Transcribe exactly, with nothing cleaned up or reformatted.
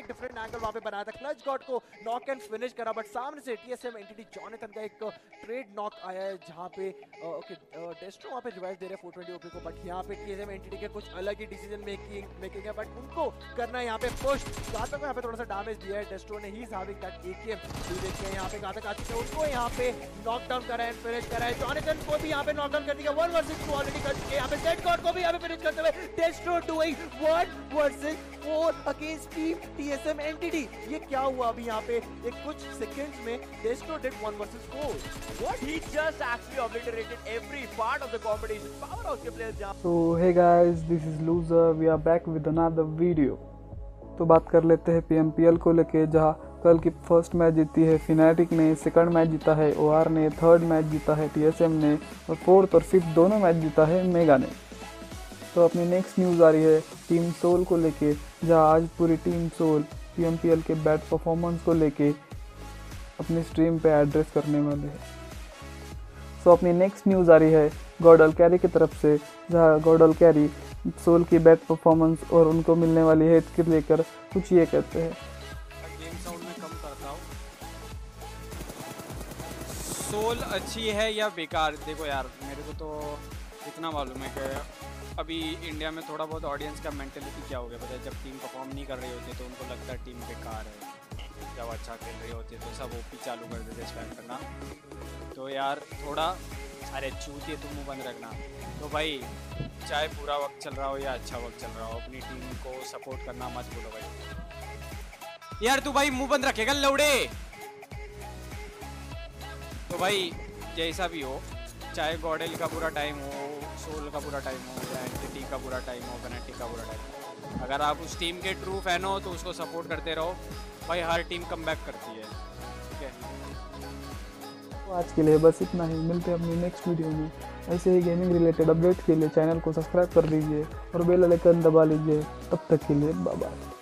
एक different angle वहां पे बनाया था, क्लच गॉड को नॉक एंड फिनिश करा, बट सामने से टीएसएम एंटिटी जॉनथन का एक ट्रेड नॉक आया है जहां पे ओके डेस्ट्रो वहां पे रिवाइज दे रहे हैं फोर ट्वेंटी ओपी को, बट यहां पे टीएसएम एंटिटी के कुछ अलग ही डिसीजन मेकिंग मेकिंग है, बट उनको करना है यहां पे पुश। घातक को यहां पे थोड़ा सा डैमेज दिया है डेस्ट्रो ने, he is having that AKM जो देखते हैं यहां पे घातक आ चुके हैं, उनको यहां पे नॉक डाउन करा है, फिनिश करा है जॉनथन को भी यहां पे नॉक डाउन कर दिया, वन वर्सेस टू ऑलरेडी कर चुके हैं यहां पे, डेड गॉड को भी यहां पे फिनिश करते हुए Destro doing one versus four against team TSM entity. ये क्या हुआ अभी यहाँ पे एक कुछ सेकंड्स में, Destro did one versus four, what he just actually obliterated every part of the competition, powerhouse के players जहाँ। So hey guys, this is loser, we are back with another video। तो बात कर लेते हैं पीएमपीएल को लेके, जहाँ कल की फर्स्ट मैच जीती है फिनेटिक ने, सेकंड मैच जीता है ओआर ने, थर्ड मैच जीता है टीएसएम ने, और फोर्थ और फिफ्थ दोनों मैच जीता है मेगा ने। तो अपनी नेक्स्ट न्यूज़ आ रही है टीम सोल को लेके, जहाँ आज पूरी टीम सोल पीएमपीएल के बैड परफॉर्मेंस को लेके अपने स्ट्रीम पे एड्रेस करने वाले हैं। सो अपनी नेक्स्ट न्यूज़ आ रही है गॉडल कैरी की तरफ से, जहाँ गॉडल कैरी सोल की बैड परफॉर्मेंस और उनको मिलने वाली हेट के लेकर कुछ ये कहते हैं। सोल अच्छी है या बेकार, देखो यार मेरे को तो इतना मालूम है कि अभी इंडिया में थोड़ा बहुत ऑडियंस का मेंटेलिटी क्या हो गया पता है, जब टीम परफॉर्म नहीं कर रही होती तो उनको लगता है टीम बेकार है, जब अच्छा खेल रही होती है तो सब ओपी चालू कर देते स्पैम करना। तो यार थोड़ा अरे चूतिए तुम मुँह बंद रखना, तो भाई चाहे पूरा वक्त चल रहा हो या अच्छा वक्त चल रहा हो अपनी टीम को सपोर्ट करना मत भूलो भाई। यार तू भाई मुँह बंद रखेगा लौड़े, तो भाई जैसा भी हो, चाहे गॉडेल का पूरा टाइम हो, सोल का पूरा टाइम हो, या एंटिटी का पूरा टाइम हो, पेनल्टी का पूरा टाइम हो, अगर आप उस टीम के ट्रू फैन हो तो उसको सपोर्ट करते रहो भाई, हर टीम कमबैक करती है, ठीक है। तो आज के लिए बस इतना ही, मिलते हैं अपनी नेक्स्ट वीडियो में। ऐसे ही गेमिंग रिलेटेड अपडेट के लिए चैनल को सब्सक्राइब कर लीजिए और बेल आइकन दबा लीजिए। तब तक के लिए बाय बाय।